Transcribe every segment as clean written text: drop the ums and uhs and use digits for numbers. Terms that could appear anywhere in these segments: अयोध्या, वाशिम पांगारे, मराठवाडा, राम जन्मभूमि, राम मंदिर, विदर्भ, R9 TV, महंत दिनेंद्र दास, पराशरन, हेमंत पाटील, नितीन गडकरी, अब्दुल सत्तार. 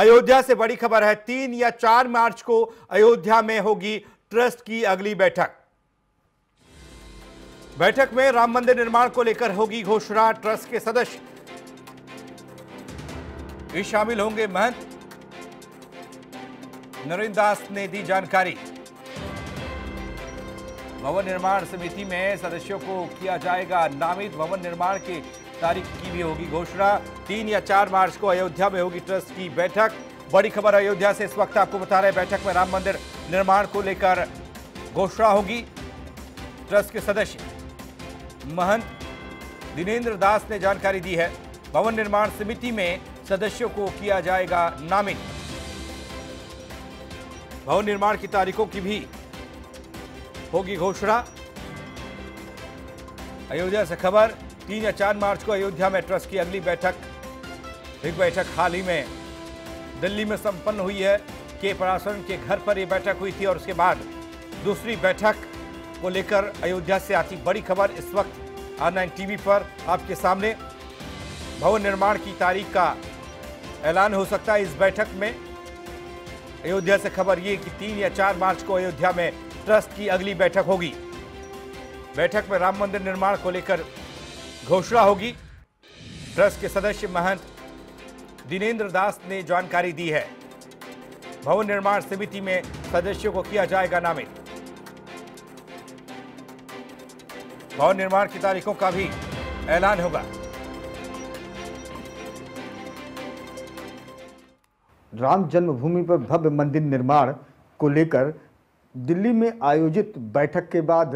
अयोध्या से बड़ी खबर है। 3 या 4 मार्च को अयोध्या में होगी ट्रस्ट की अगली बैठक। बैठक में राम मंदिर निर्माण को लेकर होगी घोषणा। ट्रस्ट के सदस्य शामिल होंगे। महंत दिनेंद्र दास ने दी जानकारी। भवन निर्माण समिति में सदस्यों को किया जाएगा नामित। भवन निर्माण की तारीख की भी होगी घोषणा। 3 या 4 मार्च को अयोध्या में होगी ट्रस्ट की बैठक। बड़ी खबर अयोध्या से इस वक्त आपको बता रहे हैं। बैठक में राम मंदिर निर्माण को लेकर घोषणा होगी। ट्रस्ट के सदस्य महंत दिनेंद्र दास ने जानकारी दी है। भवन निर्माण समिति में सदस्यों को किया जाएगा नामित। भवन निर्माण की तारीखों की भी होगी घोषणा। अयोध्या से खबर। 3 या 4 मार्च को अयोध्या में ट्रस्ट की अगली बैठक। एक बैठक हाल ही में दिल्ली में संपन्न हुई है। के पराशरन के घर पर यह बैठक हुई थी और उसके बाद दूसरी बैठक को लेकर अयोध्या से आती बड़ी खबर इस वक्त R9 TV पर आपके सामने। भवन निर्माण की तारीख का ऐलान हो सकता है इस बैठक में। अयोध्या से खबर ये कि 3 या 4 मार्च को अयोध्या में ट्रस्ट की अगली बैठक होगी। बैठक में राम मंदिर निर्माण को लेकर घोषणा होगी। ट्रस्ट के सदस्य महंत दिनेंद्र दास ने जानकारी दी है। भवन निर्माण समिति में सदस्यों को किया जाएगा नामित। भवन निर्माण की तारीखों का भी ऐलान होगा। राम जन्मभूमि पर भव्य मंदिर निर्माण को लेकर दिल्ली में आयोजित बैठक के बाद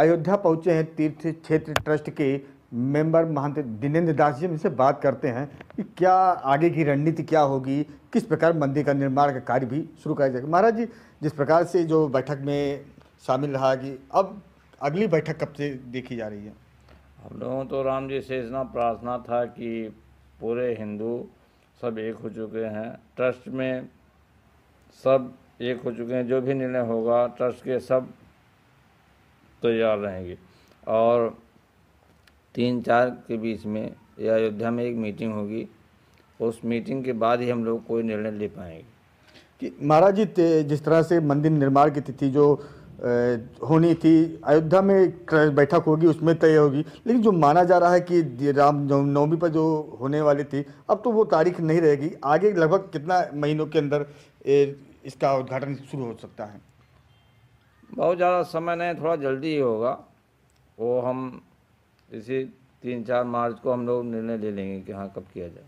अयोध्या पहुंचे हैं तीर्थ क्षेत्र ट्रस्ट के मेंबर महंत दिनेंद्र दास जी। इनसे बात करते हैं कि क्या आगे की रणनीति क्या होगी, किस प्रकार मंदिर का निर्माण का कार्य भी शुरू किया जाएगा। महाराज जी, जिस प्रकार से जो बैठक में शामिल रहा कि अब अगली बैठक कब से देखी जा रही है? हम लोगों तो राम जी से इतना प्रार्थना था कि पूरे हिंदू सब एक हो चुके हैं, ट्रस्ट में सब एक हो चुके हैं। जो भी निर्णय होगा ट्रस्ट के सब तैयार रहेंगे और 3-4 के बीच में या अयोध्या में एक मीटिंग होगी। उस मीटिंग के बाद ही हम लोग कोई निर्णय ले पाएंगे। कि महाराज जी, जिस तरह से मंदिर निर्माण की तिथि जो होनी थी अयोध्या में बैठक होगी उसमें तय होगी, लेकिन जो माना जा रहा है कि राम नवमी पर जो होने वाली थी अब तो वो तारीख नहीं रहेगी। आगे लगभग कितना महीनों के अंदर इसका उद्घाटन शुरू हो सकता है? बहुत ज़्यादा समय नहीं, थोड़ा जल्दी ही होगा। वो हम इसी 3-4 मार्च को हम लोग निर्णय ले लेंगे कि हाँ कब किया जाए।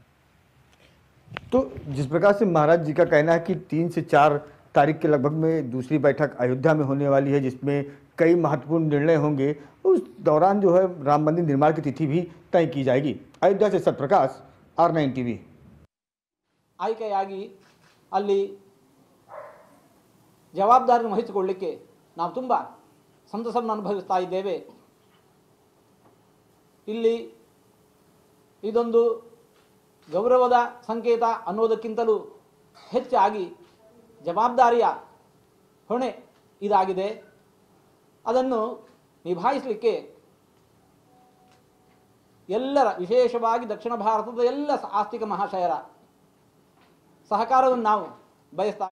तो जिस प्रकार से महाराज जी का कहना है कि 3 से 4 तारीख के लगभग में दूसरी बैठक अयोध्या में होने वाली है जिसमें कई महत्वपूर्ण निर्णय होंगे। उस दौरान जो है राम मंदिर निर्माण की तिथि भी तय की जाएगी। अयोध्या से सतप्रकाश, R9 TV। आय्केयागी अल्ली जवाबदारियों वहिसिकोळ्ळिक्के नावु तुम्बा संतसವನ್ನು ಅನುಭವಿಸ್ತಾ ಇದ್ದೇವೆ। ಇಲ್ಲಿ ಇದೊಂದು ಗೌರವದ ಸಂಕೇತ ಅನ್ನೋದಕ್ಕಿಂತಲೂ ಹೆಚ್ಚಾಗಿ ಜವಾಬ್ದಾರಿಯ ಹೊಣೆ ಇದಾಗಿದೆ। ಅದನ್ನು ನಿಭಾಯಿಸಲಿಕ್ಕೆ ಎಲ್ಲರ, ವಿಶೇಷವಾಗಿ ದಕ್ಷಿಣ ಭಾರತದ ಎಲ್ಲ ಆಸ್ತಿಕ ಮಹಾಶಯರ ಸಹಕಾರವನ್ನು ನಾವು ಬಯಸ್ತಾ